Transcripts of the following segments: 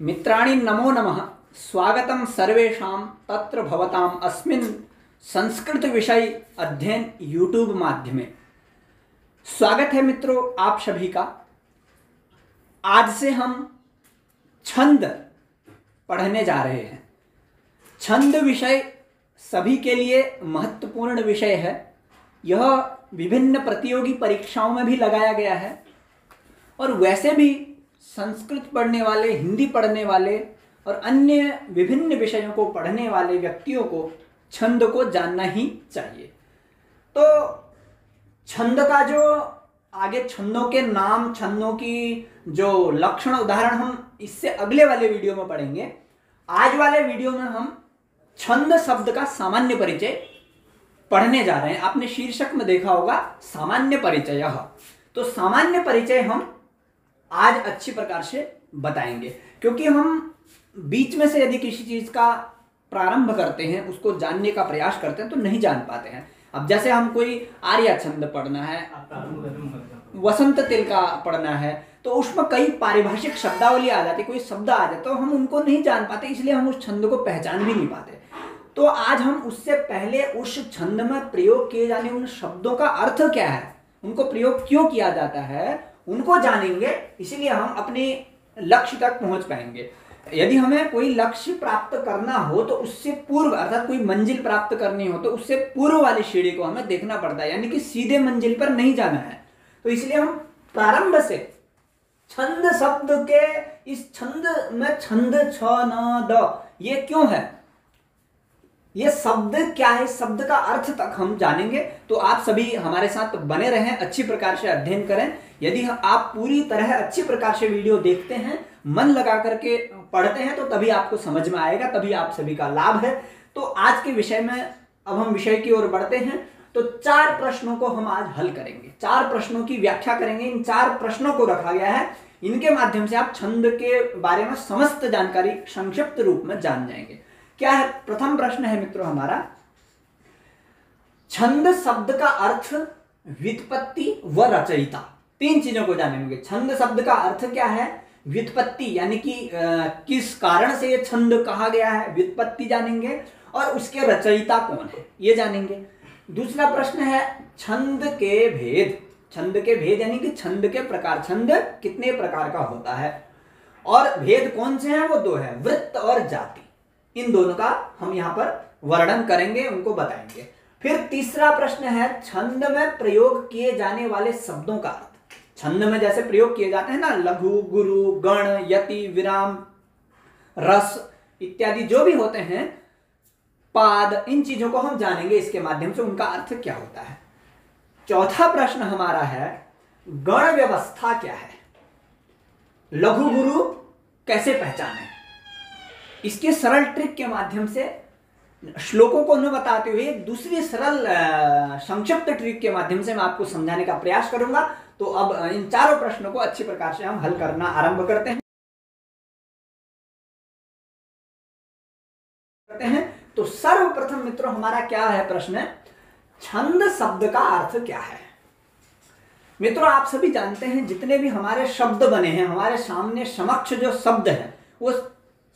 मित्राणि नमो नमः। स्वागतं सर्वेषां तत्र भवतां अस्मिन् संस्कृत विषय अध्ययन यूट्यूब माध्यमे। स्वागत है मित्रों आप सभी का। आज से हम छंद पढ़ने जा रहे हैं। छंद विषय सभी के लिए महत्वपूर्ण विषय है। यह विभिन्न प्रतियोगी परीक्षाओं में भी लगाया गया है और वैसे भी संस्कृत पढ़ने वाले, हिंदी पढ़ने वाले और अन्य विभिन्न विषयों को पढ़ने वाले व्यक्तियों को छंद को जानना ही चाहिए। तो छंद का जो आगे छंदों के नाम, छंदों की जो लक्षण, उदाहरण हम इससे अगले वाले वीडियो में पढ़ेंगे। आज वाले वीडियो में हम छंद शब्द का सामान्य परिचय पढ़ने जा रहे हैं। आपने शीर्षक में देखा होगा सामान्य परिचय। तो सामान्य परिचय हम आज अच्छी प्रकार से बताएंगे, क्योंकि हम बीच में से यदि किसी चीज़ का प्रारंभ करते हैं, उसको जानने का प्रयास करते हैं तो नहीं जान पाते हैं। अब जैसे हम कोई आर्या छंद पढ़ना है, वसन्ततिलका पढ़ना है, तो उसमें कई पारिभाषिक शब्दावली आ जाती, कोई शब्द आ जाता तो हम उनको नहीं जान पाते, इसलिए हम उस छंद को पहचान भी नहीं पाते। तो आज हम उससे पहले उस छंद में प्रयोग किए जाने उन शब्दों का अर्थ क्या है, उनको प्रयोग क्यों किया जाता है, उनको जानेंगे। इसीलिए हम अपने लक्ष्य तक पहुंच पाएंगे। यदि हमें कोई लक्ष्य प्राप्त करना हो तो उससे पूर्व, अर्थात कोई मंजिल प्राप्त करनी हो तो उससे पूर्व वाली सीढ़ी को हमें देखना पड़ता है, यानी कि सीधे मंजिल पर नहीं जाना है। तो इसलिए हम प्रारंभ से छंद शब्द के, इस छंद में छंद छ न द ये क्यों है, ये शब्द क्या है, शब्द का अर्थ तक हम जानेंगे। तो आप सभी हमारे साथ बने रहें, अच्छी प्रकार से अध्ययन करें। यदि आप पूरी तरह अच्छी प्रकार से वीडियो देखते हैं, मन लगा करके पढ़ते हैं, तो तभी आपको समझ में आएगा, तभी आप सभी का लाभ है। तो आज के विषय में, अब हम विषय की ओर बढ़ते हैं। तो चार प्रश्नों को हम आज हल करेंगे, चार प्रश्नों की व्याख्या करेंगे। इन चार प्रश्नों को रखा गया है, इनके माध्यम से आप छंद के बारे में समस्त जानकारी संक्षिप्त रूप में जान जाएंगे। क्या है प्रथम प्रश्न है मित्रों हमारा, छंद शब्द का अर्थ, व्युत्पत्ति व रचयिता। तीन चीजों को जानेंगे। छंद शब्द का अर्थ क्या है, व्युत्पत्ति यानी कि किस कारण से यह छंद कहा गया है, व्युत्पत्ति जानेंगे, और उसके रचयिता कौन है ये जानेंगे। दूसरा प्रश्न है छंद के भेद, छंद के भेद यानी कि छंद के प्रकार, छंद कितने प्रकार का होता है और भेद कौन से हैं, वो दो है, वृत्त और जाति। इन दोनों का हम यहाँ पर वर्णन करेंगे, उनको बताएंगे। फिर तीसरा प्रश्न है छंद में प्रयोग किए जाने वाले शब्दों का अर्थ। छंद में जैसे प्रयोग किए जाते हैं ना, लघु, गुरु, गण, यति, विराम, रस इत्यादि जो भी होते हैं, पाद, इन चीजों को हम जानेंगे इसके माध्यम से, उनका अर्थ क्या होता है। चौथा प्रश्न हमारा है गण व्यवस्था क्या है, लघु गुरु कैसे पहचाने। इसके सरल ट्रिक के माध्यम से, श्लोकों को न बताते हुए दूसरी सरल संक्षिप्त ट्रिक के माध्यम से मैं आपको समझाने का प्रयास करूंगा। तो अब इन चारों प्रश्नों को अच्छी प्रकार से हम हल करना आरंभ करते हैं। तो सर्वप्रथम मित्रों हमारा क्या है प्रश्न, छंद शब्द का अर्थ क्या है। मित्रों आप सभी जानते हैं जितने भी हमारे शब्द बने हैं, हमारे सामने समक्ष जो शब्द है, वो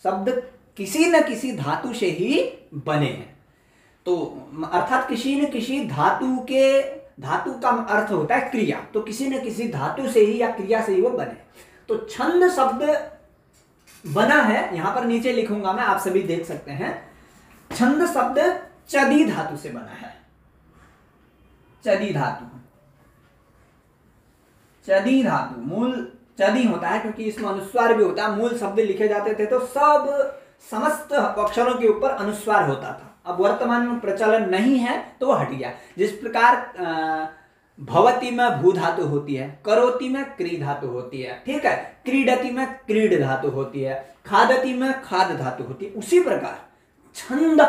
शब्द किसी न किसी धातु से ही बने हैं। तो अर्थात किसी न किसी धातु के, धातु का अर्थ होता है क्रिया, तो किसी न किसी धातु से ही या क्रिया से ही वो बने। तो छंद शब्द बना है, यहां पर नीचे लिखूंगा मैं, आप सभी देख सकते हैं, छंद शब्द चदी धातु से बना है। चदी धातु, चदी धातु मूल चदी होता है, क्योंकि इसमें अनुस्वार भी होता है। मूल शब्द लिखे जाते थे तो सब समस्त अक्षरों के ऊपर अनुस्वार होता था। अब वर्तमान में प्रचलन नहीं है तो वह हट गया। जिस प्रकार भवती में भू धातु होती है, करोती में क्री धातु होती है, ठीक है, क्रीडति में क्रीड धातु होती है, खादति में खाद धातु होती है, उसी प्रकार छंद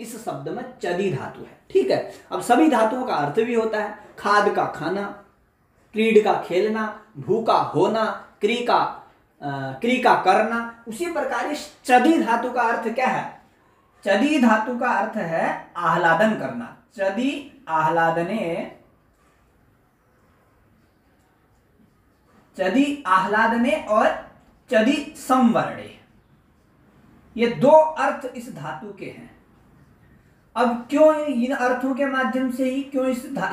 इस शब्द में चदी धातु है, ठीक है। अब सभी धातुओं का अर्थ भी होता है, खाद का खाना, क्रीड का खेलना, भू का होना, क्री का क्री का करना। उसी प्रकार इस चदी धातु का अर्थ क्या है? चदी धातु का अर्थ है आह्लादन करना। चदी आह्लादने, चदी आह्लादने और चदी संवरणे, ये दो अर्थ इस धातु के हैं। अब क्यों इन अर्थों के माध्यम से ही क्यों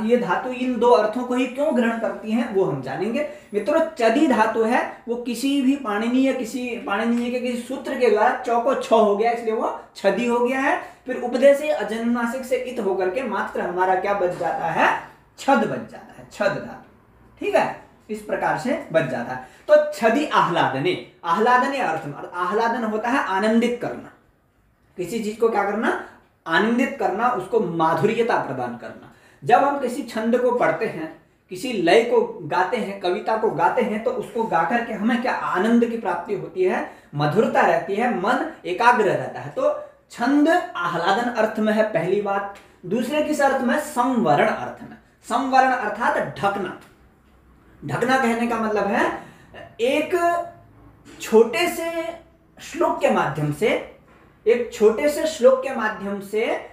ये धातु इन दो अर्थों को ही क्यों ग्रहण करती है वो हम जानेंगे मित्रों। चदी धातु है वो किसी भी पाणिनीय के किसी सूत्र के द्वारा च को छ हो गया, इसलिए वो छदी हो गया है। फिर उपदेश अजन्मासिक से इत होकर के मात्र हमारा क्या बच जाता है? छद बच जाता है, छद धातु। ठीक है, इस प्रकार से बच जाता है। तो छदी आह्लादने, आह्लादने अर्थ में, आह्लादन होता है आनंदित करना, किसी चीज को क्या करना? आनंदित करना, उसको माधुर्यता प्रदान करना। जब हम किसी छंद को पढ़ते हैं, किसी लय को गाते हैं, कविता को गाते हैं, तो उसको गाकर के हमें क्या आनंद की प्राप्ति होती है? मधुरता रहती है, मन एकाग्र रहता है। तो छंद आह्लादन अर्थ में है पहली बात। दूसरे किस अर्थ में? संवरण अर्थ में। संवरण अर्थात ढकना। ढकना कहने का मतलब है एक छोटे से श्लोक के माध्यम से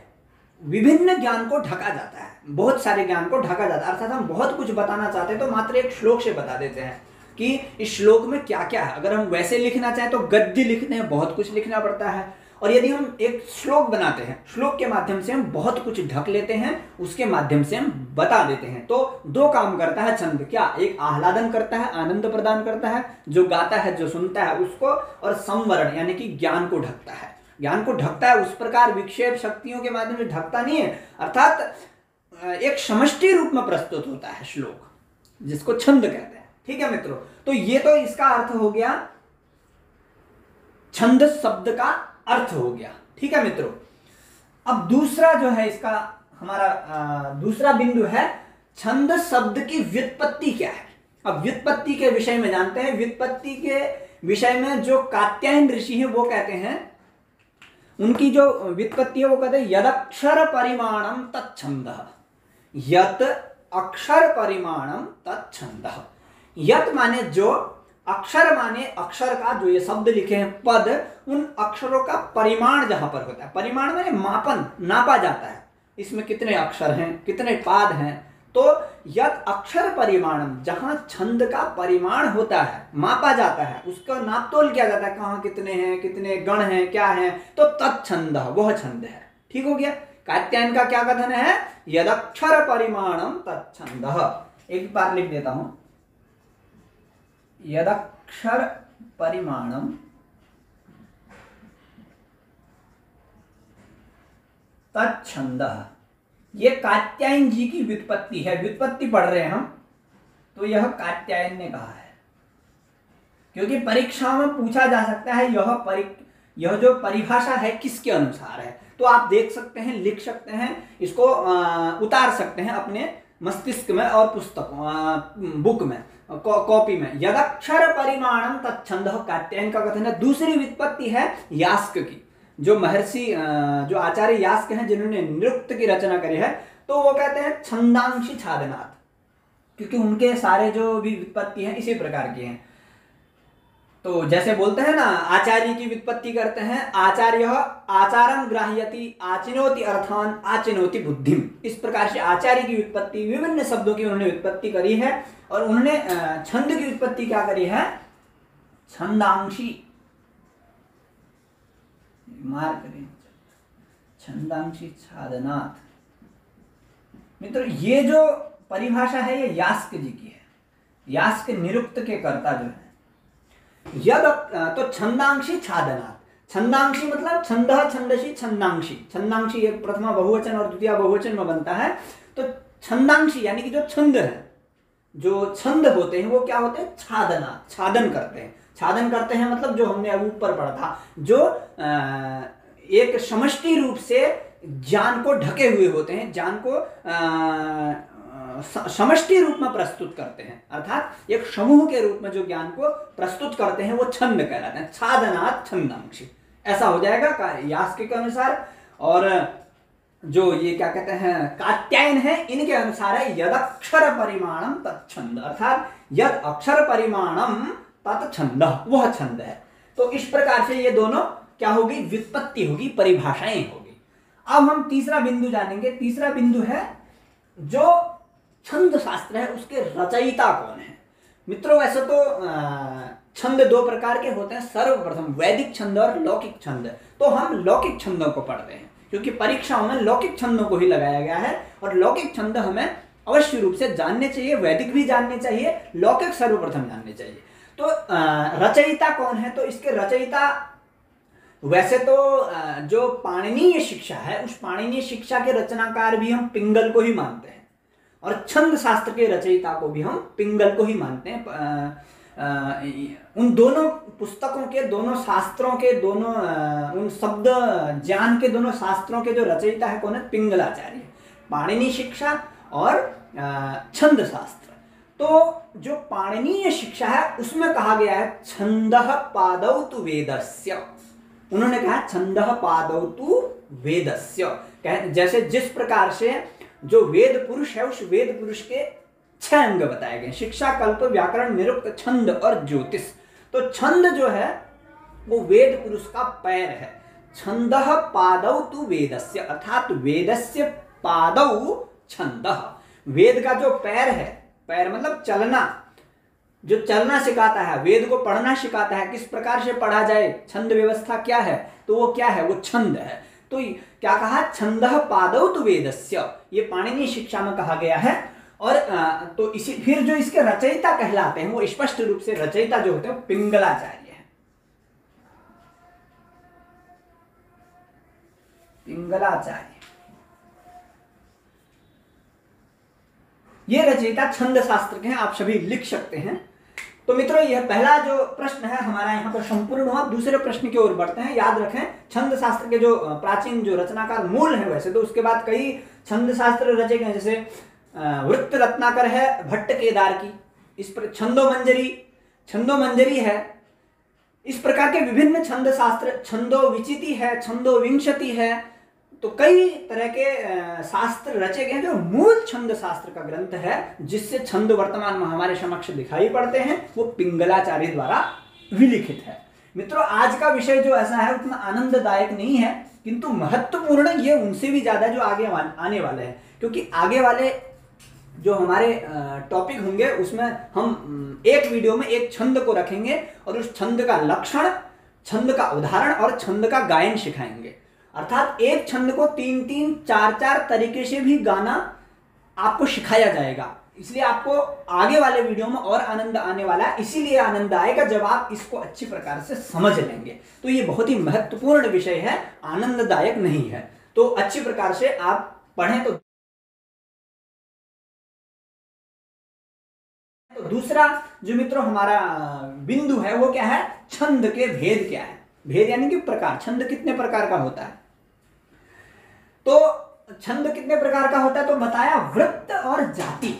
विभिन्न ज्ञान को ढका जाता है, बहुत सारे ज्ञान को ढका जाता है। अर्थात हम बहुत कुछ बताना चाहते हैं तो मात्र एक श्लोक से बता देते हैं कि इस श्लोक में क्या क्या है। अगर हम वैसे लिखना चाहें तो गद्य लिखते हैं, बहुत कुछ लिखना पड़ता है। और यदि हम एक श्लोक बनाते हैं, श्लोक के माध्यम से हम बहुत कुछ ढक लेते हैं, उसके माध्यम से हम बता देते हैं। तो दो काम करता है छंद, क्या? एक आह्लादन करता है, आनंद प्रदान करता है जो गाता है, जो सुनता है उसको, और संवरण यानी कि ज्ञान को ढकता है, ज्ञान को ढकता है। उस प्रकार विक्षेप शक्तियों के माध्यम से ढकता नहीं है, अर्थात एक समष्टि रूप में प्रस्तुत होता है श्लोक, जिसको छंद कहते हैं। ठीक है मित्रों, तो ये तो इसका अर्थ हो गया, छंद शब्द का अर्थ हो गया। ठीक है मित्रों, अब दूसरा जो है इसका हमारा दूसरा बिंदु है छंद शब्द की व्युत्पत्ति क्या है। अब व्युत्पत्ति के विषय में जानते हैं। व्युत्पत्ति के विषय में जो कात्यायन ऋषि है वो कहते हैं, उनकी जो व्युत्पत्ति है वो कहते हैं यदक्षर परिमाणम तत्छंदः। यत अक्षर परिमाणम तत्छंदः। यत माने जो, अक्षर माने अक्षर का, जो ये शब्द लिखे हैं पद, उन अक्षरों का परिमाण जहां पर होता है, परिमाण माने मापन, नापा जाता है इसमें कितने अक्षर हैं, कितने पाद हैं। तो यत अक्षर परिमाणम, जहां छंद का परिमाण होता है, मापा जाता है, उसका नापतोल किया जाता है, कहाँ कितने हैं, कितने गण हैं, क्या है, तो तत्छंद, वह छंद है। ठीक हो गया। कात्यायन का क्या कथन है? यदक्षर परिमाणम तत्छंद। एक बार लिख देता हूं, यदक्षर परिमाणम तत्छंद, ये कात्यायन जी की व्युत्पत्ति है। व्युत्पत्ति पढ़ रहे हैं हम, तो यह कात्यायन ने कहा है, क्योंकि परीक्षा में पूछा जा सकता है यह जो परिभाषा है किसके अनुसार है। तो आप देख सकते हैं, लिख सकते हैं, इसको उतार सकते हैं अपने मस्तिष्क में और पुस्तकों, बुक में, कॉपी में। यदक्षर परिमाणम तत्छंद, कात्यायन का कथन है। दूसरी व्युत्पत्ति है यास्क की, जो महर्षि, जो आचार्य यास्क हैं, जिन्होंने निरुक्त की रचना करी है। तो वो कहते हैं छंदांशी छादनाथ, क्योंकि उनके सारे जो भी व्युत्पत्ति हैं इसी प्रकार की हैं। तो जैसे बोलते हैं ना, आचार्य की व्युत्पत्ति करते हैं, आचार्य आचारम ग्राह्यति आचिनोति अर्थान आचिनोति बुद्धिम, इस प्रकार से आचार्य की व्युत्पत्ति, विभिन्न शब्दों की उन्होंने व्युत्पत्ति करी है। और उन्होंने छंद की व्युत्पत्ति क्या करी है? छंदांशी, मार करें, छंदांशी छादनाथ। मित्रों, ये जो परिभाषा है ये यास्क जी की है, यास्क निरुक्त के कर्ता जो है। यद तो छंदांशी छादनाथ, छंदांशी मतलब छंद, छंदसी, छंदांशी। छंदांशी ये प्रथमा बहुवचन और द्वितीय बहुवचन में बनता है। तो छंदांशी यानी कि जो छंद है, जो छंद होते हैं वो क्या होते हैं? छादनाथ, छादन करते हैं। छादन करते हैं मतलब जो हमने अभी ऊपर पढ़ा था, जो एक समष्टि रूप से ज्ञान को ढके हुए होते हैं, ज्ञान को समष्टि रूप में प्रस्तुत करते हैं, अर्थात एक समूह के रूप में जो ज्ञान को प्रस्तुत करते हैं वो छंद कहलाते हैं। छादनाथ छंदांशी, ऐसा हो जाएगा यास्क के अनुसार। और जो ये क्या कहते हैं कात्यायन है, इनके अनुसार है यद अक्षर परिमाणम तत्छंद, अर्थात यद अक्षर परिमाणम तत् छंद, वह छंद है। तो इस प्रकार से ये दोनों क्या होगी, व्युत्पत्ति होगी, परिभाषाएं होगी। अब हम तीसरा बिंदु जानेंगे। तीसरा बिंदु है जो छंद शास्त्र है उसके रचयिता कौन है। मित्रों वैसे तो छंद दो प्रकार के होते हैं, सर्वप्रथम वैदिक छंद और लौकिक छंद। तो हम लौकिक छंदों को पढ़ते हैं क्योंकि परीक्षाओं में लौकिक छंदों को ही लगाया गया है, और लौकिक छंद हमें अवश्य रूप से जानने चाहिए, वैदिक भी जानने चाहिए, लौकिक सर्वप्रथम जानने चाहिए। तो रचयिता कौन है, तो इसके रचयिता वैसे तो जो पाणिनीय शिक्षा है उस पाणिनीय शिक्षा के रचनाकार भी हम पिंगल को ही मानते हैं, और छंद शास्त्र के रचयिता को भी हम पिंगल को ही मानते हैं। उन दोनों पुस्तकों के, दोनों शास्त्रों के, दोनों उन शब्द ज्ञान के दोनों शास्त्रों के जो रचयिता है कौन है, पिंगलाचार्य, पाणिनी शिक्षा और छंद शास्त्र। तो जो पाणिनीय शिक्षा है उसमें कहा गया है छंदः पादौ तु वेदस्य, उन्होंने कहा छंदः पादौ तु वेदस्य, जैसे जिस प्रकार से जो वेद पुरुष है उस वेद पुरुष के 6 अंग बताए गए, शिक्षा, कल्प, व्याकरण, निरुक्त, छंद और ज्योतिष। तो छंद जो है वो वेद पुरुष का पैर है। छंदः पादौ तु वेदस्य, अर्थात वेदस्य पादौ छंदः, वेद का जो पैर है, पैर मतलब चलना, जो चलना सिखाता है, वेद को पढ़ना सिखाता है, किस प्रकार से पढ़ा जाए, छंद व्यवस्था क्या है, तो वो क्या है, वो छंद है। तो क्या कहा, छंदः पादौ तु वेदस्य, ये पाणिनि शिक्षा में कहा गया है। और तो इसी फिर जो इसके रचयिता कहलाते हैं वो स्पष्ट रूप से रचयिता जो होते हैं पिंगलाचार्य है, पिंगलाचार्य ये रचयिता छंद शास्त्र के हैं, आप सभी लिख सकते हैं। तो मित्रों यह पहला जो प्रश्न है हमारा यहाँ पर संपूर्ण हुआ। दूसरे प्रश्न की ओर बढ़ते हैं। याद रखें छंद शास्त्र के जो प्राचीन जो रचनाकार मूल है, वैसे तो उसके बाद कई छंद शास्त्र रचे गए, जैसे वृत्त रत्नाकर है भट्ट केदार की, इस पर छंदोमंजरी है, इस प्रकार के विभिन्न छंद शास्त्र, छंदो विचिति है, छंदो विंशति है, तो कई तरह के शास्त्र रचे गए हैं जो मूल छंद शास्त्र का ग्रंथ है, जिससे छंद वर्तमान में हमारे समक्ष दिखाई पड़ते हैं, वो पिंगलाचार्य द्वारा विलिखित है। मित्रों आज का विषय जो ऐसा है उतना आनंददायक नहीं है, किंतु महत्वपूर्ण ये उनसे भी ज्यादा जो आगे आने वाले हैं, क्योंकि आगे वाले जो हमारे टॉपिक होंगे उसमें हम एक वीडियो में एक छंद को रखेंगे और उस छंद का लक्षण, छंद का उदाहरण और छंद का गायन सिखाएंगे। अर्थात एक छंद को 3-3, 4-4 तरीके से भी गाना आपको सिखाया जाएगा, इसलिए आपको आगे वाले वीडियो में और आनंद आने वाला है। इसीलिए आनंद आएगा जब आप इसको अच्छी प्रकार से समझ लेंगे। तो ये बहुत ही महत्वपूर्ण विषय है, आनंददायक नहीं है, तो अच्छी प्रकार से आप पढ़ें। तो दूसरा जो मित्रों हमारा बिंदु है वो क्या है, छंद के भेद क्या है, भेद यानी कि प्रकार, छंद कितने प्रकार का होता है। तो छंद कितने प्रकार का होता है, तो बताया वृत्त और जाति,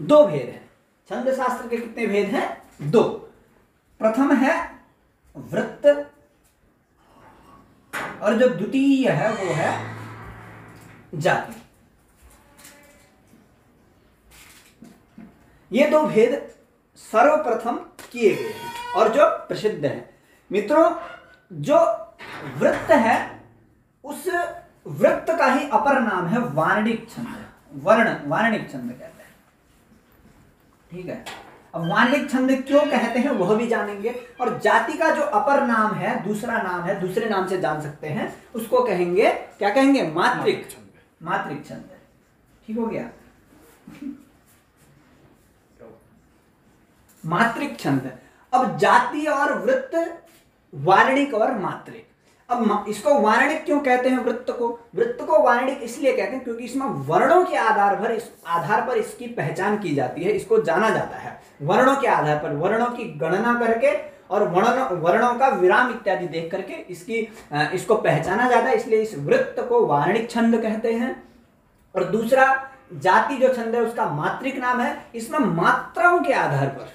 2 भेद हैं छंद शास्त्र के। कितने भेद हैं, 2। प्रथम है वृत्त और जो द्वितीय है वो है जाति। ये 2 भेद सर्वप्रथम किए गए हैं और जो प्रसिद्ध हैं। मित्रों जो वृत्त है उस वृत्त का ही अपर नाम है वार्णिक छंद, वार्णिक छंद कहते हैं, ठीक है। अब वार्णिक छंद क्यों कहते हैं वह भी जानेंगे। और जाति का जो अपर नाम है, दूसरा नाम है, दूसरे नाम से जान सकते हैं, उसको कहेंगे, क्या कहेंगे, मात्रिक छंद, मात्रिक छंद, ठीक हो गया, मात्रिक छंद। अब जाति और वृत्त, वार्णिक और मात्रिक। अब इसको वार्णिक क्यों कहते हैं, वृत्त को, वृत्त को वार्णिक इसलिए कहते हैं क्योंकि इसमें वर्णों के आधार पर इसकी पहचान की जाती है, इसको जाना जाता है वर्णों के आधार पर, वर्णों की गणना करके और वर्णों का विराम इत्यादि देख करके इसको पहचाना जाता है, इसलिए इस वृत्त को वार्णिक छंद कहते हैं। और दूसरा जाति जो छंद है उसका मात्रिक नाम है, इसमें मात्राओं के आधार पर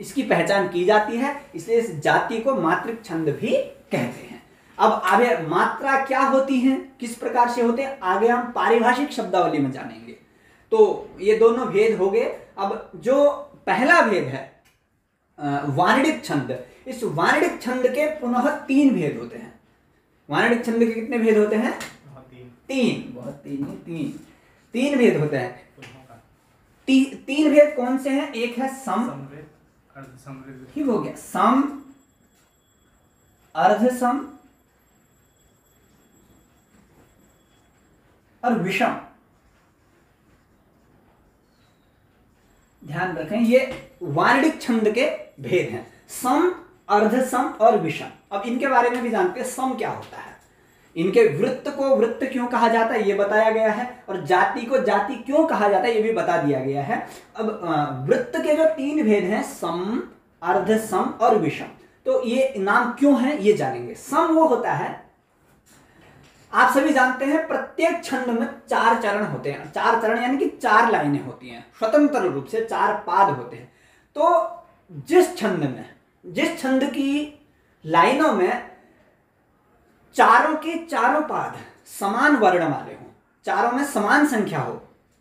इसकी पहचान की जाती है, इसलिए इस जाति को मात्रिक छंद भी कहते हैं। अब आगे मात्रा क्या होती है, किस प्रकार से होते हैं, आगे हम पारिभाषिक शब्दावली में जानेंगे। तो ये दोनों भेद हो गए। अब जो पहला भेद है वाणिडिक छंद। इस वाणिडिक छंद के पुनः तीन भेद होते हैं। वाणिडिक छंद के कितने भेद होते हैं? तीन भेद होते हैं। तीन भेद कौन से हैं? एक है सम, ठीक हो गया, सम, अर्धसम और विषम। ध्यान रखें, ये वाणिडिक छंद के भेद हैं, सम, अर्धसम और विषम। अब इनके बारे में भी जानते हैं, सम क्या होता है, इनके वृत्त को वृत्त क्यों कहा जाता है ये बताया गया है, और जाति को जाति क्यों कहा जाता है ये भी बता दिया गया है। अब वृत्त के जो तीन भेद हैं, सम, अर्धसम और विषम, तो ये नाम क्यों है ये जानेंगे। सम वो होता है, आप सभी जानते हैं प्रत्येक छंद में चार चरण होते हैं, चार चरण यानी कि चार लाइनें होती हैं, स्वतंत्र रूप से चार पाद होते हैं। तो जिस छंद की लाइनों में चारों के चारों पाद समान वर्ण वाले हों, चारों में समान संख्या हो,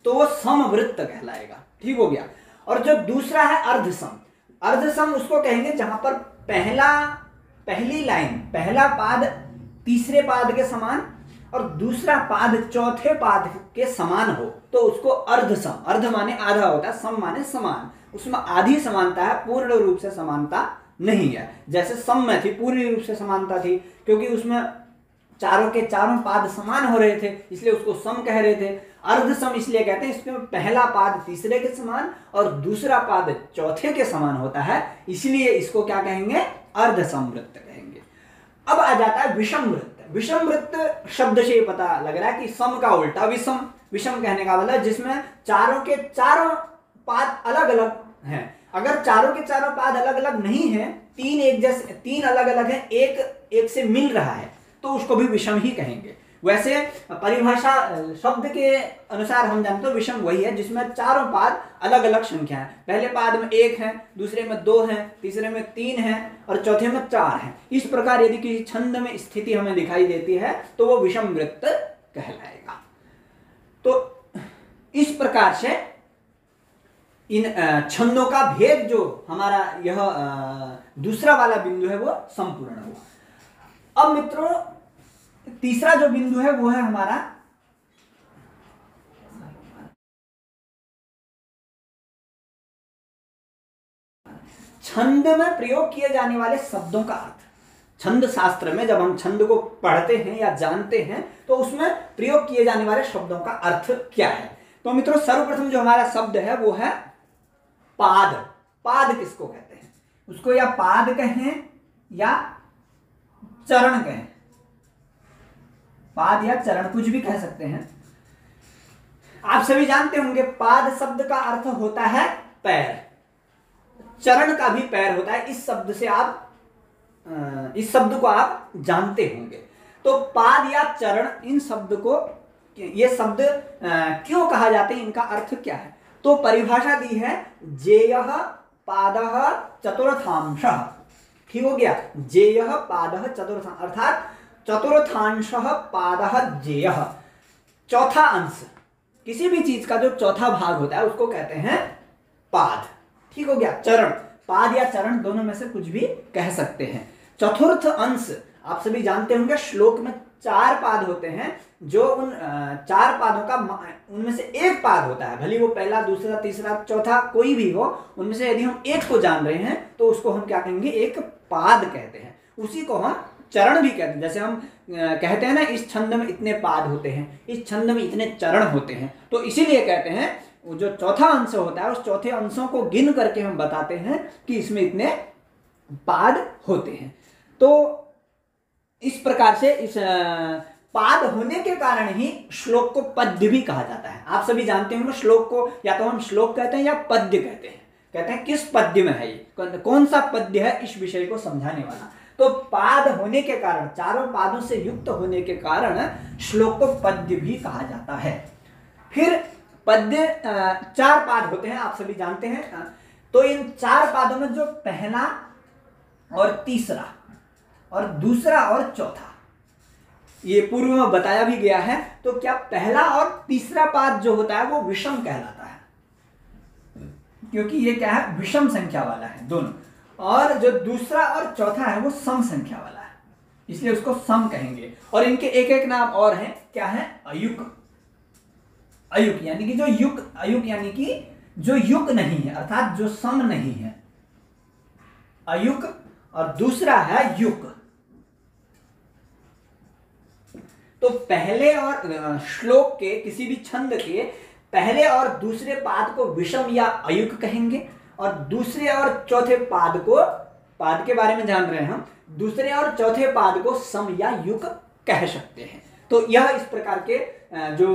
तो वो समवृत्त कहलाएगा, ठीक हो गया। और जो दूसरा है अर्धसम, अर्धसम उसको कहेंगे जहां पर पहली लाइन, पहला पाद तीसरे पाद के समान और दूसरा पाद चौथे पाद के समान हो, तो उसको अर्धसम। अर्ध माने आधा होता है, सम माने समान, उसमें आधी समानता है, पूर्ण रूप से समानता नहीं है। जैसे सम में थी, पूर्ण रूप से समानता थी, क्योंकि उसमें चारों के चारों पाद समान हो रहे थे, इसलिए उसको सम कह रहे थे। अर्धसम इसलिए कहते हैं इसमें पहला पाद तीसरे के समान और दूसरा पाद चौथे के समान होता है, इसलिए इसको क्या कहेंगे? अर्धसम वृत्त कहेंगे। अब आ जाता है विषम वृत्त। विषम वृत्त शब्द से ही पता लग रहा है कि सम का उल्टा विषम, विषम कहने का मतलब जिसमें चारों के चारों पाद अलग अलग हैं। अगर चारों के चारों पाद अलग अलग नहीं हैं, तीन एक जैसे, तीन अलग अलग हैं, एक एक से मिल रहा है, तो उसको भी विषम ही कहेंगे। वैसे परिभाषा शब्द के अनुसार हम जानते हैं विषम वही है जिसमें चारों पाद अलग अलग संख्या है, पहले पाद में एक है, दूसरे में दो है, तीसरे में तीन है और चौथे में चार है। इस प्रकार यदि किसी छंद में स्थिति हमें दिखाई देती है तो वो विषम वृत्त कहलाएगा। तो इस प्रकार से इन छंदों का भेद जो हमारा यह दूसरा वाला बिंदु है वो संपूर्ण हुआ। अब मित्रों तीसरा जो बिंदु है वो है हमारा छंद में प्रयोग किए जाने वाले शब्दों का अर्थ। छंद शास्त्र में जब हम छंद को पढ़ते हैं या जानते हैं तो उसमें प्रयोग किए जाने वाले शब्दों का अर्थ क्या है। तो मित्रों सर्वप्रथम जो हमारा शब्द है वो है पाद। पाद किसको कहते हैं? उसको या पाद कहें या चरण कहें, पाद या चरण कुछ भी कह सकते हैं। आप सभी जानते होंगे पाद शब्द का अर्थ होता है पैर, चरण का भी पैर होता है। इस शब्द से आप इस शब्द को आप जानते होंगे। तो पाद या चरण इन शब्द को, ये शब्द क्यों कहा जाते हैं, इनका अर्थ क्या है, तो परिभाषा दी है जेयः पादः चतुर्थांशः, ठीक हो गया, जेयः पादः चतुर्थांशः अर्थात चतुर्थांशः पादः जेयः, चौथा अंश, किसी भी चीज का जो चौथा भाग होता है उसको कहते हैं पाद, ठीक हो गया। चरण, पाद या चरण दोनों में से कुछ भी कह सकते हैं। चतुर्थ अंश आप सभी जानते होंगे श्लोक में चार पाद होते हैं, जो उन चार पादों का उनमें से एक पाद होता है, भले वो पहला, दूसरा, तीसरा, चौथा कोई भी हो, उनमें से यदि हम एक को जान रहे हैं तो उसको हम क्या कहेंगे? एक पाद कहते हैं। उसी को हम चरण भी कहते हैं। जैसे हम कहते हैं ना इस छंद में इतने पाद होते हैं, इस छंद में इतने चरण होते हैं, तो इसीलिए कहते हैं जो चौथा अंश होता है उस चौथे अंशों को गिन करके हम बताते हैं कि इसमें इतने पाद होते हैं। तो इस प्रकार से इस पाद होने के कारण ही श्लोक को पद्य भी कहा जाता है। आप सभी जानते होंगे श्लोक को या तो हम श्लोक कहते हैं या पद्य कहते हैं। कहते हैं किस पद्य में है ये, कौन सा पद्य है, इस विषय को समझाने वाला। तो पाद होने के कारण, चारों पादों से युक्त होने के कारण श्लोक को पद्य भी कहा जाता है। फिर पद्य चार पाद होते हैं, आप सभी जानते हैं। तो इन चार पादों में जो पहला और तीसरा और दूसरा और चौथा, ये पूर्व में बताया भी गया है। तो क्या पहला और तीसरा पाद जो होता है वो विषम कहलाता है, क्योंकि ये क्या है, विषम संख्या वाला है दोनों। और जो दूसरा और चौथा है वो सम संख्या वाला है, इसलिए उसको सम कहेंगे। और इनके एक एक नाम और हैं, क्या है? अयुक। अयुक यानी कि जो युक, अयुक यानी कि जो युक नहीं है अर्थात जो सम नहीं है, अयुक। और दूसरा है युक। तो पहले और श्लोक के किसी भी छंद के पहले और दूसरे पाद को विषम या अयुक कहेंगे, और दूसरे और चौथे पाद को, पाद के बारे में जान रहे हैं हम, दूसरे और चौथे पाद को सम या युक कह सकते हैं। तो यह इस प्रकार के जो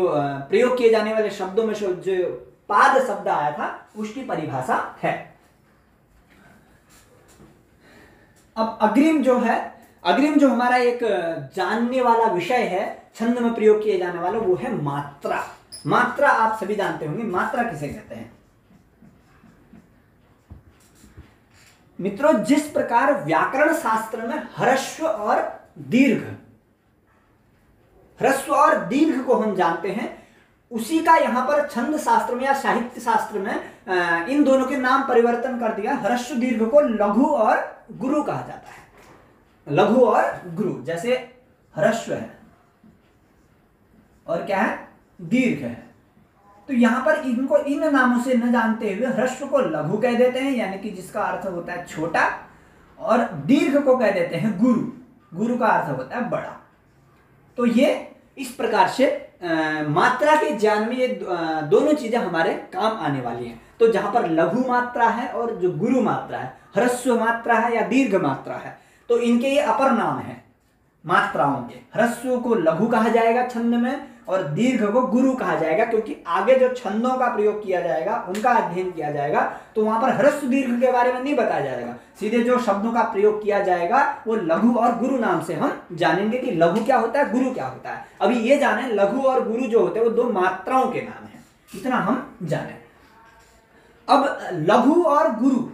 प्रयोग किए जाने वाले शब्दों में जो पाद शब्द आया था उसकी परिभाषा है। अब अग्रिम जो है, अग्रिम जो हमारा एक जानने वाला विषय है छंद में प्रयोग किए जाने वाला, वो है मात्रा। मात्रा आप सभी जानते होंगे मात्रा किसे कहते हैं। मित्रों, जिस प्रकार व्याकरण शास्त्र में ह्रस्व और दीर्घ, ह्रस्व और दीर्घ को हम जानते हैं, उसी का यहां पर छंद शास्त्र में या साहित्य शास्त्र में इन दोनों के नाम परिवर्तन कर दिया। ह्रस्व दीर्घ को लघु और गुरु कहा जाता है, लघु और गुरु। जैसे ह्रस्व है और क्या है? दीर्घ है। तो यहाँ पर इनको इन नामों से न जानते हुए ह्रस्व को लघु कह देते हैं, यानी कि जिसका अर्थ होता है छोटा, और दीर्घ को कह देते हैं गुरु, गुरु का अर्थ होता है बड़ा। तो ये इस प्रकार से मात्रा के ज्ञान में ये दोनों चीजें हमारे काम आने वाली हैं। तो जहां पर लघु मात्रा है और जो गुरु मात्रा है, ह्रस्व मात्रा है या दीर्घ मात्रा है, तो इनके ये अपर नाम है मात्राओं के। ह्रस्व को लघु कहा जाएगा छंद में और दीर्घ को गुरु कहा जाएगा, क्योंकि आगे जो छंदों का प्रयोग किया जाएगा, उनका अध्ययन किया जाएगा, तो वहां पर ह्रस्व दीर्घ के बारे में नहीं बताया जाएगा। सीधे जो शब्दों का प्रयोग किया जाएगा वो लघु और गुरु नाम से हम जानेंगे कि लघु क्या होता है, गुरु क्या होता है। अभी ये जाने लघु और गुरु जो होते हैं वो दो मात्राओं के नाम है, इतना हम जाने। अब लघु और गुरु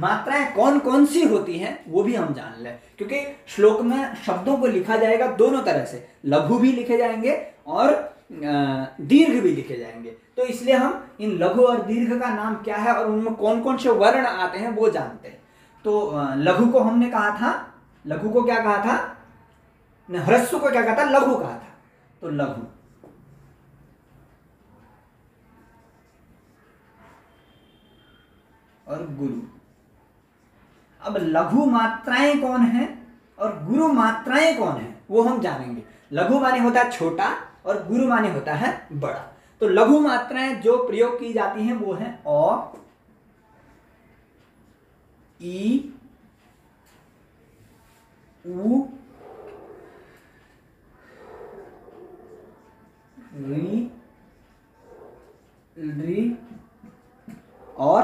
मात्राएं कौन कौन सी होती हैं वो भी हम जान लें, क्योंकि श्लोक में शब्दों को लिखा जाएगा दोनों तरह से, लघु भी लिखे जाएंगे और दीर्घ भी लिखे जाएंगे। तो इसलिए हम इन लघु और दीर्घ का नाम क्या है और उनमें कौन कौन से वर्ण आते हैं वो जानते हैं। तो लघु को हमने कहा था, लघु को क्या कहा था? ह्रस्व को क्या कहा था? लघु कहा था। तो लघु, और गुरु। अब लघु मात्राएं कौन हैं और गुरु मात्राएं कौन हैं वो हम जानेंगे। लघु माने होता है छोटा और गुरु माने होता है बड़ा। तो लघु मात्राएं जो प्रयोग की जाती हैं वो हैं अ, ई, उ, री, री और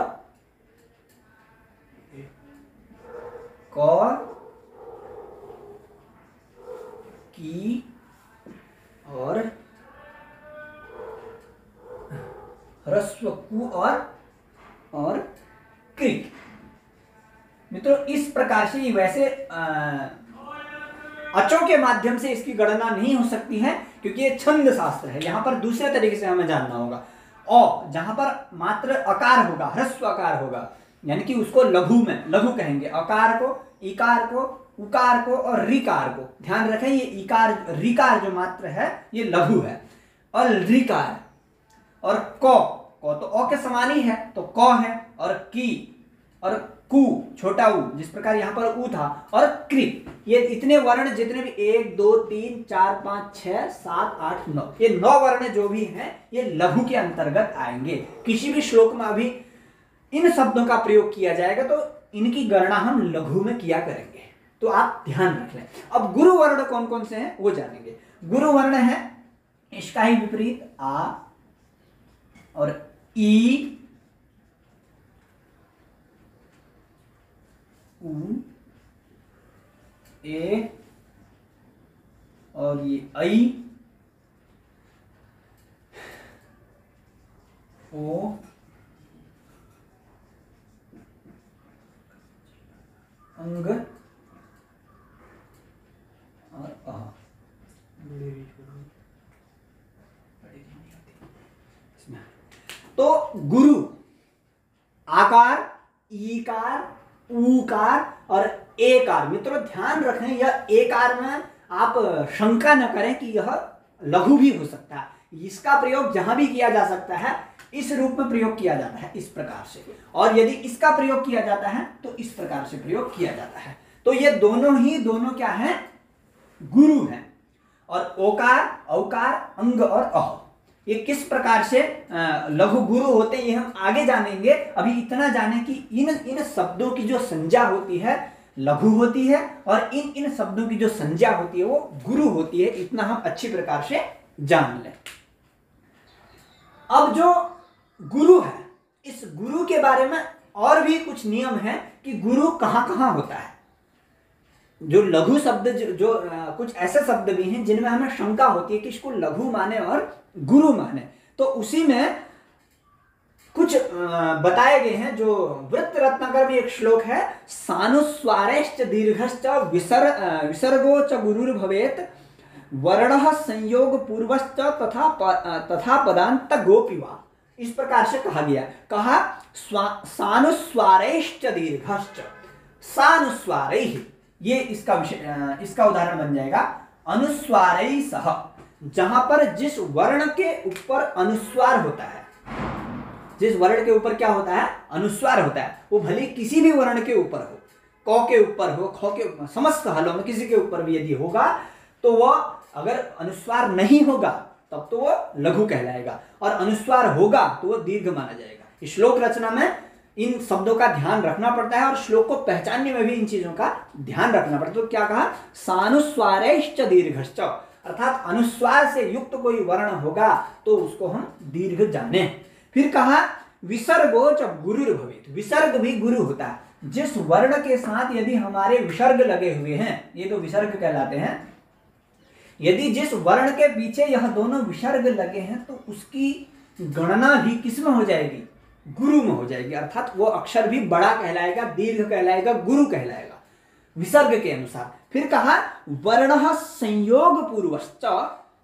क, की और ह्रस्व कु और क्री। मित्रों, इस प्रकार से वैसे अचों के माध्यम से इसकी गणना नहीं हो सकती है, क्योंकि ये छंद शास्त्र है। यहाँ पर दूसरे तरीके से हमें जानना होगा। और जहां पर मात्र अकार होगा, ह्रस्व अकार होगा, यानी कि उसको लघु में लघु कहेंगे। अकार को, इकार को, उकार को और रिकार को, ध्यान रखें ये इकार रिकार जो मात्र है ये लघु है। और रिकार और क, क तो अ के समान ही है तो क है, और की और कु छोटा ऊ, जिस प्रकार यहाँ पर ऊ था, और क्री। ये इतने वर्ण जितने भी 1 2 3 4 5 6 7 8 9, ये 9 वर्ण जो भी हैं ये लघु के अंतर्गत आएंगे। किसी भी श्लोक में अभी इन शब्दों का प्रयोग किया जाएगा तो इनकी गणना हम लघु में किया करेंगे, तो आप ध्यान रख लें। अब गुरु वर्ण कौन कौन से हैं वो जानेंगे। गुरु वर्ण है इसका ही विपरीत आ, और ई, उ, ए और ये ऐ, ओ अंग और आ। तो गुरु आकार, ईकार, ऊकार और एकार। मित्रों ध्यान रखें, यह एकार में आप शंका न करें कि यह लघु भी हो सकता है। इसका प्रयोग जहां भी किया जा सकता है इस रूप में प्रयोग किया जाता है, इस प्रकार से। और यदि इसका प्रयोग किया जाता है तो इस प्रकार से प्रयोग किया जाता है। तो ये दोनों क्या है, गुरु हैं। और ओकार, औकार, अंग और अह, ये किस प्रकार से लघु गुरु होते हैं ये हम आगे जानेंगे। अभी इतना जाने कि इन शब्दों की जो संज्ञा होती है लघु होती है, और इन शब्दों की जो संज्ञा होती है वो गुरु होती है, इतना हम अच्छी प्रकार से जान लें। अब जो गुरु है, इस गुरु के बारे में और भी कुछ नियम है कि गुरु कहाँ कहाँ होता है। जो लघु शब्द जो कुछ ऐसे शब्द भी हैं जिनमें हमें शंका होती है कि इसको लघु माने और गुरु माने, तो उसी में कुछ बताए गए हैं। जो वृत्त रत्नाकर भी एक श्लोक है, सानुस्वारेश्च दीर्घश्च विसर्गो च गुरुर् भवेत वर्णः संयोग पूर्वश्च तथा पदांत गोपिवा, इस प्रकार से कहा गया। कहा सानुस्वारेश्च दीर्घश्च, सानुस्वारे ये इसका विषय, इसका उदाहरण बन जाएगा अनुस्वारे सह, जहां पर जिस वर्ण के ऊपर अनुस्वार होता है, जिस वर्ण के ऊपर क्या होता है अनुस्वार होता है, वो भले किसी भी वर्ण के ऊपर हो, क के ऊपर हो, ख के ऊपर, समस्त हालों में किसी के ऊपर भी यदि होगा तो वह अगर अनुस्वार नहीं होगा तब तो वह लघु कहलाएगा, और अनुस्वार होगा तो वह दीर्घ माना जाएगा। श्लोक रचना में इन शब्दों का ध्यान रखना पड़ता है और श्लोक को पहचानने में भी इन चीजों का ध्यान रखना पड़ता है। तो क्या कहा, सानुस्वारेश्च दीर्घश्च, अर्थात अनुस्वार से युक्त कोई वर्ण होगा तो उसको हम दीर्घ जाने। फिर कहा विसर्गो च गुरुर् भवेत, विसर्ग भी गुरु होता है। जिस वर्ण के साथ यदि हमारे विसर्ग लगे हुए हैं, ये तो विसर्ग कहलाते हैं, यदि जिस वर्ण के पीछे यह दोनों विसर्ग लगे हैं तो उसकी गणना भी किसमें हो जाएगी, गुरु में हो जाएगी, अर्थात वो अक्षर भी बड़ा कहलाएगा, दीर्घ कहलाएगा, गुरु कहलाएगा विसर्ग के अनुसार। फिर कहा वर्णः संयोग पूर्वश्च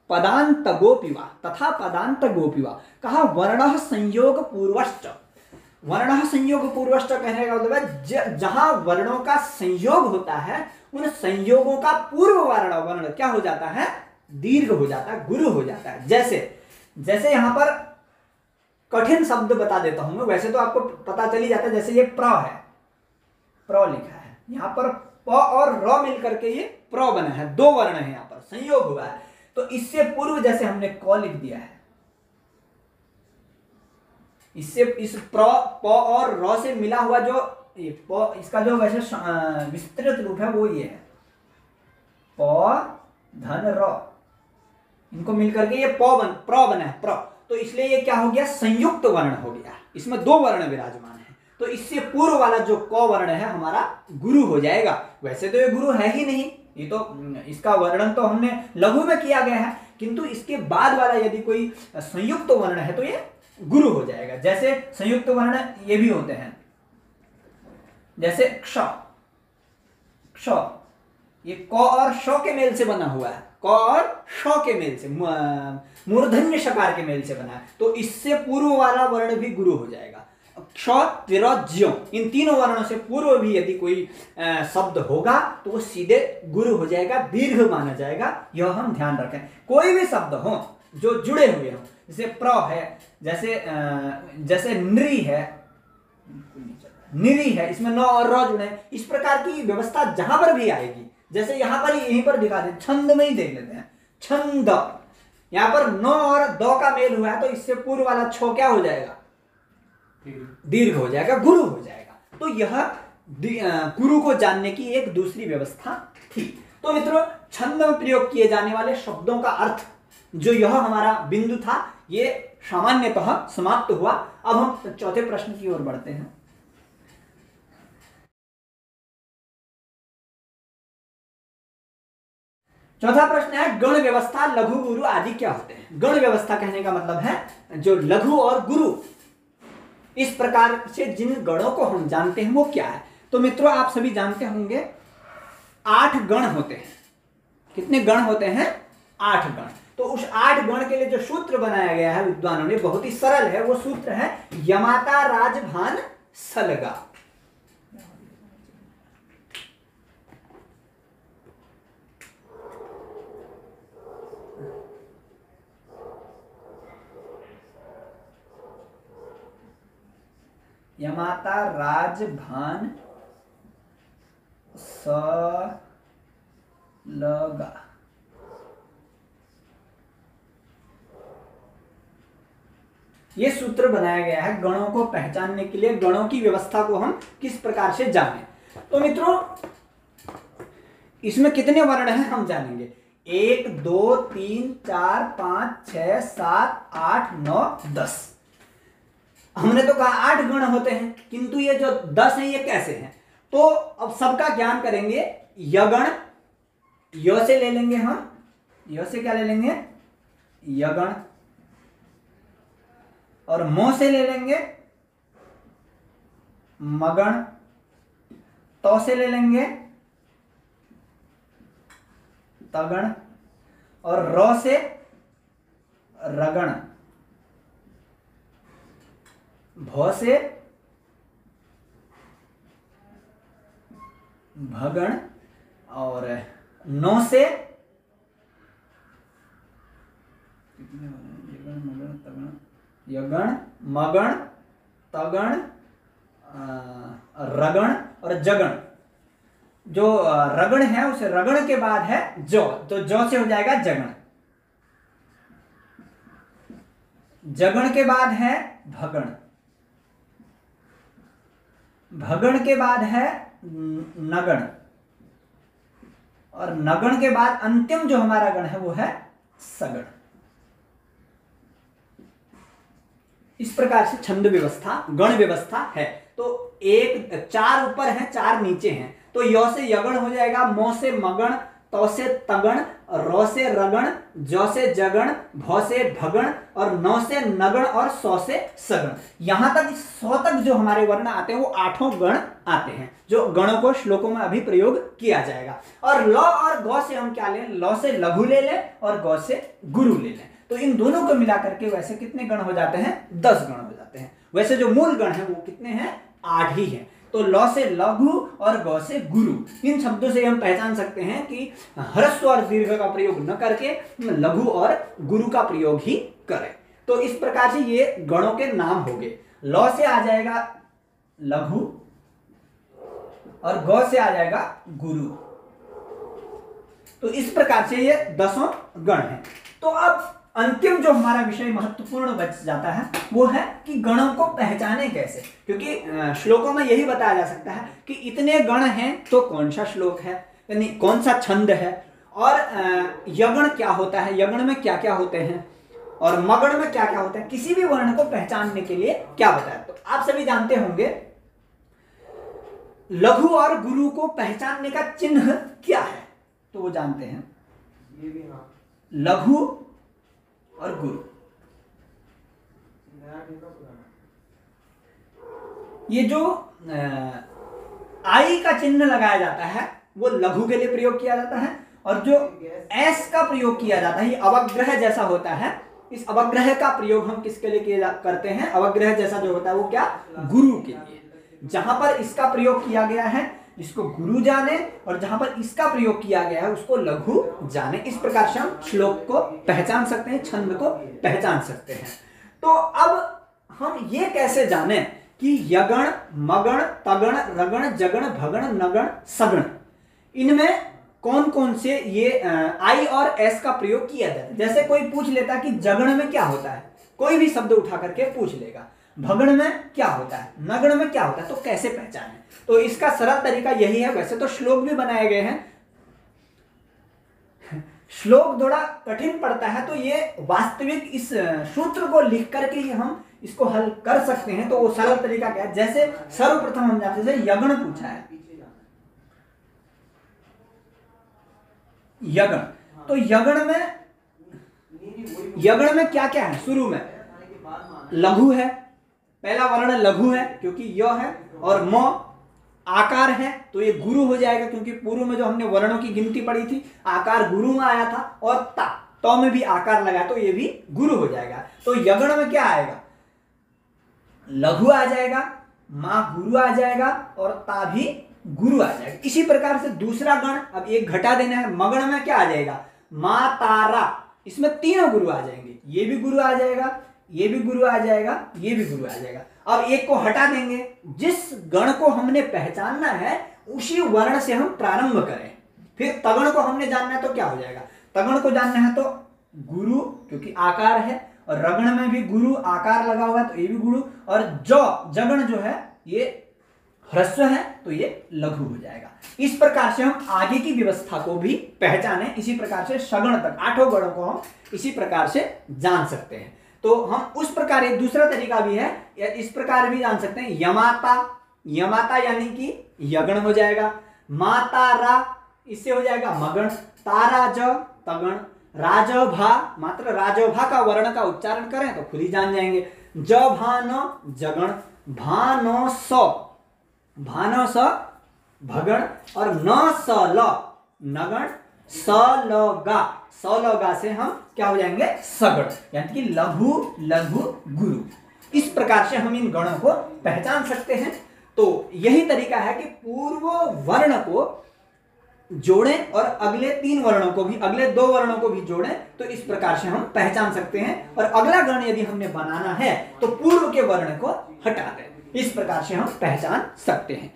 पदांत गोपिवा तथा पदांत गोपिवा, कहा वर्णः संयोग पूर्वश्च, वर्णः संयोग पूर्वश्च कहने का मतलब जहां वर्णों का संयोग होता है उन संयोगों का पूर्व वर्ण क्या हो जाता है, दीर्घ हो जाता है, गुरु हो जाता है। जैसे जैसे यहां पर कठिन शब्द बता देता हूं मैं, वैसे तो आपको पता चली जाता है। जैसे ये प्र है, प्र लिखा है, यहां पर प और र मिलकर के ये प्र बना है, दो वर्ण है, यहां पर संयोग हुआ है। तो इससे पूर्व जैसे हमने क लिख दिया है, इससे इस प्र प और र से मिला हुआ जो ये प, इसका जो वैसे विस्तृत रूप है वो ये है प धन र, इनको मिलकर के ये प्र बना है, प्र। तो इसलिए ये क्या हो गया, संयुक्त वर्ण हो गया, इसमें दो वर्ण विराजमान है। तो इससे पूर्व वाला जो क वर्ण है हमारा गुरु हो जाएगा। वैसे तो ये गुरु है ही नहीं, ये तो इसका वर्णन तो हमने लघु में किया गया है, किंतु इसके बाद वाला यदि कोई संयुक्त वर्ण है तो ये गुरु हो जाएगा। जैसे संयुक्त वर्ण ये भी होते हैं, जैसे क्ष, क्ष ये क और श के मेल से बना हुआ है, क और श के मेल से, मूर्धन्य शकार के मेल से बना है, तो इससे पूर्व वाला वर्ण भी गुरु हो जाएगा। क्ष तिर ज्यों, इन तीनों वर्णों से पूर्व भी यदि कोई शब्द होगा तो वो सीधे गुरु हो जाएगा, दीर्घ माना जाएगा। यह हम ध्यान रखें। कोई भी शब्द हो जो जुड़े हुए हो, जैसे प्र है, जैसे नृ है, निरी है, इसमें न और र जुड़े, इस प्रकार की व्यवस्था जहां पर भी आएगी, जैसे यहां पर यहीं पर दिखा दे, छंद में ही देख लेते हैं, छंद यहां पर न और द का मेल हुआ है तो इससे पूर्व वाला छो क्या हो जाएगा, दीर्घ हो जाएगा, गुरु हो जाएगा। तो यह गुरु को जानने की एक दूसरी व्यवस्था थी। तो मित्रों छंद में प्रयोग किए जाने वाले शब्दों का अर्थ, जो यह हमारा बिंदु था, ये सामान्यतः समाप्त हुआ। अब हम चौथे प्रश्न की ओर बढ़ते हैं। चौथा प्रश्न है गण व्यवस्था, लघु, गुरु आदि क्या होते हैं। गण व्यवस्था कहने का मतलब है जो लघु और गुरु, इस प्रकार से जिन गणों को हम जानते हैं वो क्या है। तो मित्रों आप सभी जानते होंगे 8 गण होते हैं। कितने गण होते हैं, 8 गण। तो उस 8 गण के लिए जो सूत्र बनाया गया है विद्वानों ने, बहुत ही सरल है, वो सूत्र है यमाता राजभान सलगा। यमाता राज भान सलगा। ये सूत्र बनाया गया है गणों को पहचानने के लिए, गणों की व्यवस्था को हम किस प्रकार से जाने। तो मित्रों इसमें कितने वर्ण हैं हम जानेंगे, 1 2 3 4 5 6 7 8 9 10। हमने तो कहा 8 गण होते हैं, किंतु ये जो 10 हैं ये कैसे हैं। तो अब सबका ज्ञान करेंगे। यगण, य से ले लेंगे हम, य से क्या ले लेंगे यगण, और मो से ले लेंगे मगण, तो से ले लेंगे तगण, और रौ से रगण, भौ से भगण, और नौ से यगण, मगण, तगण, रगण और जगण। जो रगण है उस रगण के बाद है जौ, तो जौ से हो जाएगा जगण। जगण के बाद है भगण, भगण के बाद है नगण, और नगण के बाद अंतिम जो हमारा गण है वो है सगण। इस प्रकार से छंद व्यवस्था, गण व्यवस्था है। तो 1 4 ऊपर है, 4 नीचे हैं। तो यौ से यगण हो जाएगा, मौ से मगण, तौ से तगण, रौ से रगण, जौ से जगण, भौ से भगण, और नौ से नगण, और सौ से सगण। यहां तक 100 तक जो हमारे वर्ण आते हैं वो 8 गण आते हैं, जो गणों को श्लोकों में अभी प्रयोग किया जाएगा। और लौ और गौ से हम क्या लें, लौ से लघु ले लें और गौ से गुरु ले लें। तो इन दोनों को मिलाकर के वैसे कितने गण हो जाते हैं, 10 गण हो जाते हैं। वैसे जो मूल गण है वो कितने हैं, 8 ही है। तो लौ से लघु और गौ से गुरु, इन शब्दों से हम पहचान सकते हैं कि ह्रस्व और दीर्घ का प्रयोग न करके लघु और गुरु का प्रयोग ही करें। तो इस प्रकार से ये गणों के नाम हो गए। लौ से आ जाएगा लघु और गौ से आ जाएगा गुरु। तो इस प्रकार से ये 10 गण हैं। तो अब अंतिम जो हमारा विषय महत्वपूर्ण बच जाता है वो है कि गणों को पहचाने कैसे, क्योंकि श्लोकों में यही बताया जा सकता है कि इतने गण हैं तो कौन सा श्लोक है, यानी कौन सा छंद है, और यगण क्या होता है, यगण में क्या क्या होते हैं, और मगण में क्या क्या होता है। किसी भी वर्ण को पहचानने के लिए क्या बताया, तो आप सभी जानते होंगे लघु और गुरु को पहचानने का चिन्ह क्या है। तो वो जानते हैं लघु और गुरु। ये जो आई का चिन्ह लगाया जाता है वो लघु के लिए प्रयोग किया जाता है, और जो एस का प्रयोग किया जाता है, ये अवग्रह जैसा होता है, इस अवग्रह का प्रयोग हम किसके लिए करते हैं, अवग्रह जैसा जो होता है वो क्या, गुरु के लिए। जहां पर इसका प्रयोग किया गया है इसको गुरु जाने, और जहां पर इसका प्रयोग किया गया है उसको लघु जाने। इस प्रकार से हम श्लोक को पहचान सकते हैं, छंद को पहचान सकते हैं। तो अब हम ये कैसे जाने कि यगण, मगण, तगण, रगण, जगण, भगण, नगण, सगण, इनमें कौन कौन से ये आई और एस का प्रयोग किया जाता है। जैसे कोई पूछ लेता कि जगण में क्या होता है, कोई भी शब्द उठा करके पूछ लेगा। भगण में क्या होता है, नगण में क्या होता है, तो कैसे पहचाने। तो इसका सरल तरीका यही है। वैसे तो श्लोक भी बनाए गए हैं, श्लोक थोड़ा कठिन पड़ता है, तो ये वास्तविक इस सूत्र को लिख करके ही हम इसको हल कर सकते हैं। तो वो सरल तरीका क्या है, जैसे सर्वप्रथम हम जाते थे यगण पूछा है, यगण, तो यगण में क्या क्या है। शुरू में लघु है, पहला वर्ण लघु है क्योंकि य है, और म आकार है तो ये गुरु हो जाएगा, क्योंकि पूर्व में जो हमने वर्णों की गिनती पढ़ी थी आकार गुरु में आया था, और ता तो में भी आकार लगा तो ये भी गुरु हो जाएगा। तो यगण में क्या आएगा, लघु आ जाएगा, माँ गुरु आ जाएगा, और ता भी गुरु आ जाएगा। इसी प्रकार से दूसरा गण, अब एक घटा देना है, मगण में क्या आ जाएगा, माँ तारा, इसमें तीनों गुरु आ जाएंगे, ये भी गुरु आ जाएगा, ये भी गुरु आ जाएगा, ये भी गुरु आ जाएगा। अब एक को हटा देंगे, जिस गण को हमने पहचानना है उसी वर्ण से हम प्रारंभ करें। फिर तगण को हमने जानना है तो क्या हो जाएगा, तगण को जानना है तो गुरु क्योंकि आकार है, और रगण में भी गुरु आकार लगा हुआ है तो ये भी गुरु, और जो जगण जो है ये ह्रस्व है तो ये लघु हो जाएगा। इस प्रकार से हम आगे की व्यवस्था को भी पहचाने, इसी प्रकार से सगण तक आठों गणों को हम इसी प्रकार से जान सकते हैं। तो हम उस प्रकार एक दूसरा तरीका भी है, या इस प्रकार भी जान सकते हैं, यमाता, यमाता यानी कि यगण हो जाएगा, माता रा इससे हो जाएगा मगण, तारा ज तगण, राजभा, मात्र राजभा का वर्ण का उच्चारण करें तो खुद ही जान जाएंगे, ज भान जगण, भानो स, भानो स भगण, और न स ल नगण, सलगा, सलगा से हम क्या हो जाएंगे सगण, यानी कि लघु लघु गुरु। इस प्रकार से हम इन गणों को पहचान सकते हैं। तो यही तरीका है कि पूर्व वर्ण को जोड़ें और अगले तीन वर्णों को भी, अगले दो वर्णों को भी जोड़ें, तो इस प्रकार से हम पहचान सकते हैं। और अगला गण यदि हमने बनाना है तो पूर्व के वर्ण को हटा दें, इस प्रकार से हम पहचान सकते हैं।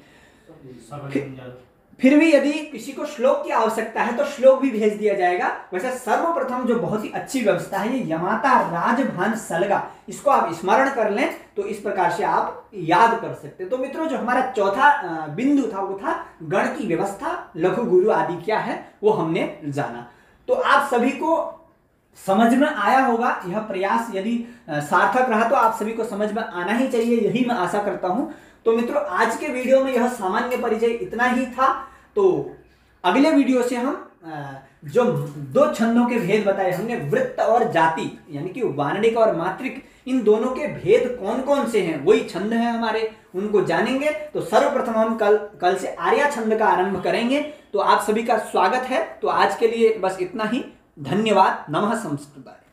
फिर भी यदि किसी को श्लोक की आवश्यकता है तो श्लोक भी भेज दिया जाएगा। वैसे सर्वप्रथम जो बहुत ही अच्छी व्यवस्था है ये यमाता राजभान सलगा, इसको आप स्मरण कर लें तो इस प्रकार से आप याद कर सकते हैं। तो मित्रों जो हमारा चौथा बिंदु था वो था गण की व्यवस्था, लघु गुरु आदि क्या है वो हमने जाना। तो आप सभी को समझ में आया होगा, यह प्रयास यदि सार्थक रहा तो आप सभी को समझ में आना ही चाहिए, यही मैं आशा करता हूँ। तो मित्रों आज के वीडियो में यह सामान्य परिचय इतना ही था। तो अगले वीडियो से हम जो दो छंदों के भेद बताए हमने, वृत्त और जाति यानी कि वारणिक और मात्रिक, इन दोनों के भेद कौन कौन से हैं, वही छंद हैं हमारे, उनको जानेंगे। तो सर्वप्रथम हम कल से आर्या छंद का आरंभ करेंगे। तो आप सभी का स्वागत है। तो आज के लिए बस इतना ही, धन्यवाद। नमः संस्कृताय।